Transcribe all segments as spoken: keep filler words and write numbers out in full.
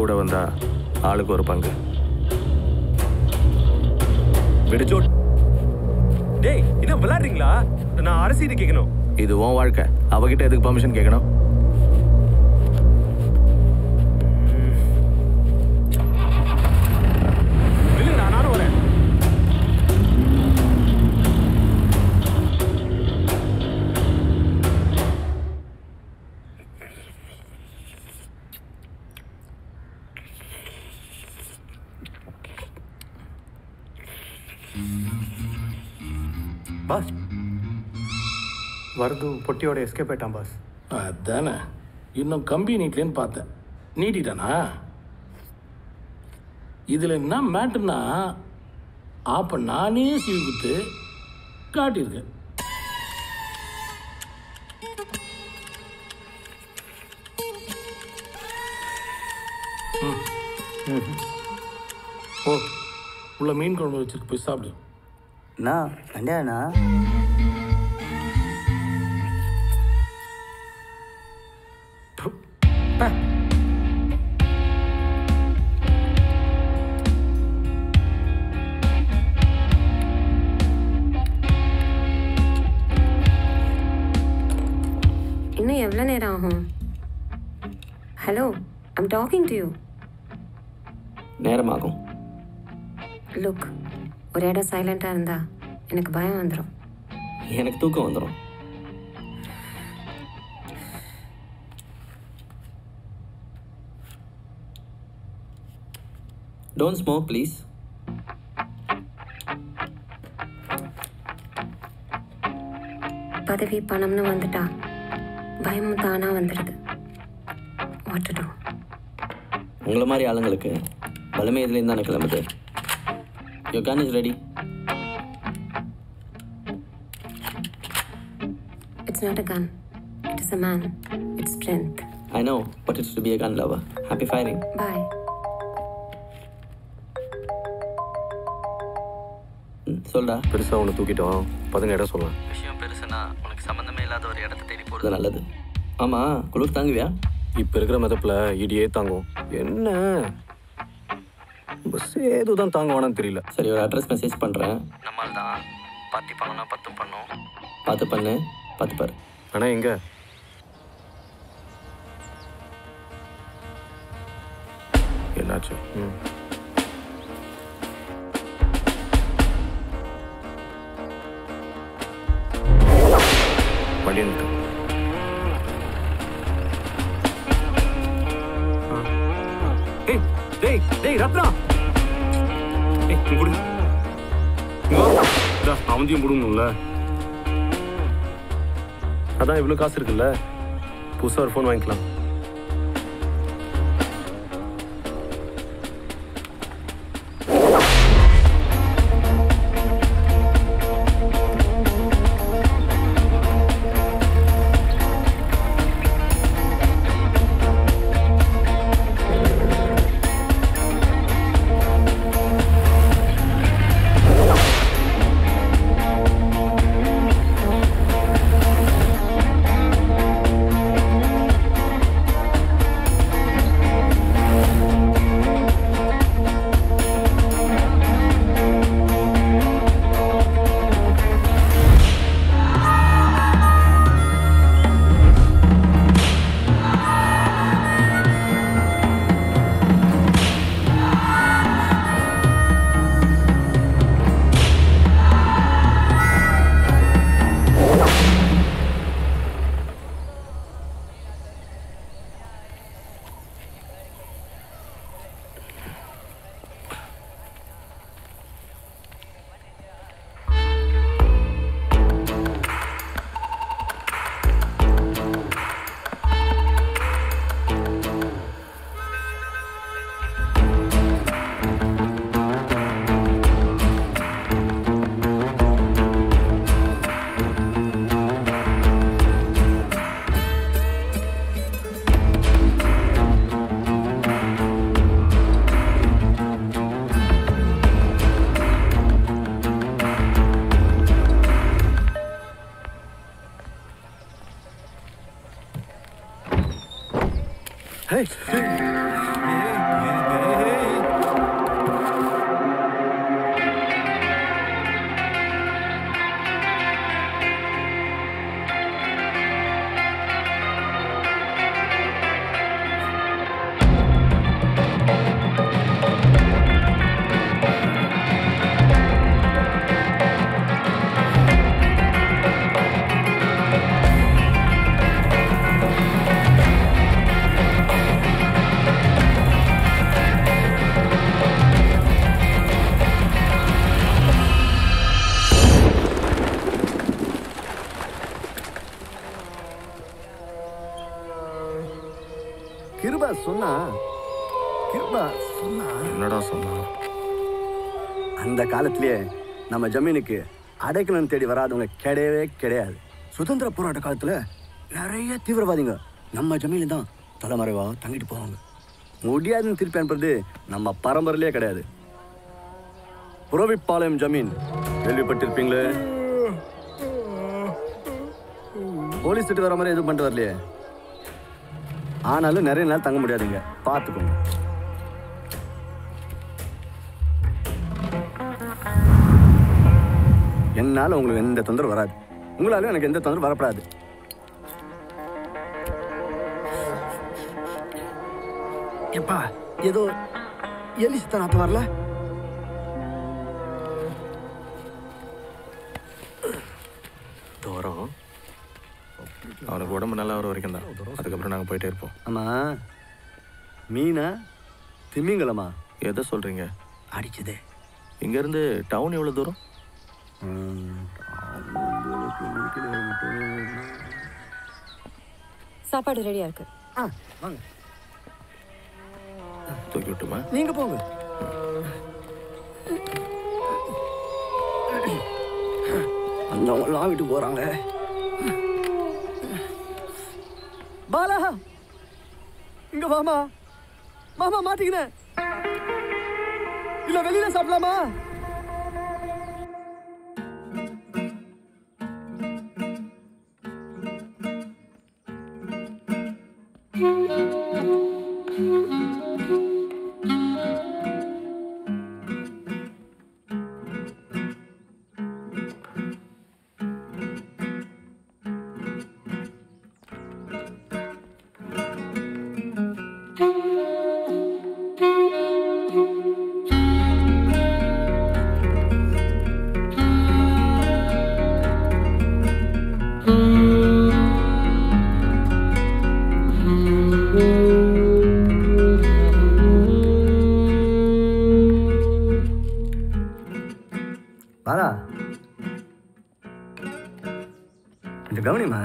கூட வந்தா ஆளுக்கு ஒரு பங்கு. டேய், என்ன விளையாடுறீங்களா? நான் அரசியல் கேட்கணும். இது உன் வாழ்க்கை, அவகிட்ட எதுக்கு பர்மிஷன் கேட்கணும்? பாஸ், வரது பொட்டியோட எஸ்கேப் ஆயிட்டான் பாஸ். அதானே இன்னும் கம்பி நீட்டேன்னு பார்த்தேன், நீட்டிட்டானா? இதில் என்ன மேட்டுன்னா, அப்போ நானே சீவி குத்து காட்டியிருக்கேன். ஓ, உள்ள மீன் குழம்பு வச்சுருக்கு, போய் சாப்பிடு. அண்ணா வண்டியாண்ணா, இன்னும் எவ்வளோ நேரம் ஆகும்? Hello, I am talking to you. நேரமாகும். லுக், ஒரே இடம் சைலண்டாக இருந்தால் எனக்கு பயம் வந்துடும், எனக்கு தூக்கம் வந்துடும். Don't smoke please. பதவி பணம்னு வந்துட்டா பயமும் தானாக வந்துடுது. ஓட்டுடும். உங்களை மாதிரி ஆளுங்களுக்கு பலமே இதுலேருந்து தானே கிளம்புது. Your gun is ready. It's not a gun. It is a man. It's strength. I know, but it's to be a gun lover. Happy firing. Bye. Solda, perusa onu thookitom. padanga eda solla. Vishayam perusana unakku sambandhame illada oru edatha thedi poradhu nalladhu. Ama, kulur thanguviya? Ipo irukra madapla idiye thangum. Enna? Bus ஏதுதான் தாங்குவானு தெரியல. சரி, ஒரு address message பண்ணுறேன். நம்மால் தான் பார்த்து பண்ணா பத்தும் பண்ணோம். பார்த்து பண்ணு, பார்த்து பாரு. ஆனால் எங்கே? என்னாச்சு? ம், வண்டின்னு டேய் டேய் ரத்னா அவந்தியும் பிடுங்கணும்ல, அதான் இவ்வளோ காசு இருக்குல்ல, புதுசாக ஒரு ஃபோன் வாங்கிக்கலாம். Hey! Hey! Hey! கிருபா சொன்னா கிருபா சொன்னா என்னடா சொன்னா? அந்த காலத்திலேயே நம்ம ஜமீனுக்கு அடைக்கலன்னு தேடி வராதவங்க கிடையவே கிடையாது. சுதந்திர போராட்ட காலத்துல நிறைய தீவிரவாதிங்க நம்ம ஜமீன் தான் தலைமறைவா தங்கிட்டு போவாங்க. முடியாதுன்னு திருப்பி அனுப்புறது நம்ம பரம்பரையிலே கிடையாது. புறவிப்பாளையம் ஜமீன் கேள்விப்பட்டிருப்பீங்களே. போலீஸ் திட்டு வர மாதிரி எதுவும் பண்ணிட்டு வரலையே. ஆனாலும் நிறைய நாள் தங்க முடியாதுங்க, பார்த்துக்கோங்க. என்னால உங்களுக்கு எந்த தொந்தரவு வராது, உங்களாலும் எனக்கு எந்த தொந்தரவு வரப்படாது. எப்பா ஏதோ எலி சித்த நாத்து வரல. தோரம் அவனுக்கு உடம்பு நல்லா வர வரைக்கும் தான், அதுக்கப்புறம் நாங்கள் போயிட்டே இருப்போம். ஆமா மீனா திமிங்கலமா எதை சொல்றீங்க அடிச்சது? இங்கேருந்து டவுன் எவ்வளோ தூரம்? சாப்பாடு ரெடியா இருக்கு, தூக்கி விட்டுமா நீங்க போங்க. அந்த வீட்டு போறாங்க. பாலா இங்க வாமா, மாமா மாட்டிக்கிறேன். இல்ல வெளியில சாப்பிடலாமா? கவனிமா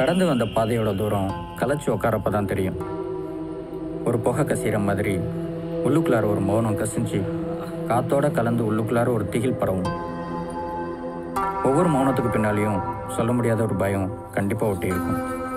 கடந்து வந்த பாதையோட தூரம் கலைச்சி உட்காரப்போ தான் தெரியும். ஒரு புகை கசிகிற மாதிரி உள்ளுக்குள்ளார ஒரு மௌனம் கசிஞ்சு காத்தோட கலந்து உள்ளுக்குள்ளார ஒரு திகில் பரவும். ஒவ்வொரு மௌனத்துக்கு பின்னாலேயும் சொல்ல முடியாத ஒரு பயம் கண்டிப்பாக ஒட்டி இருக்கும்.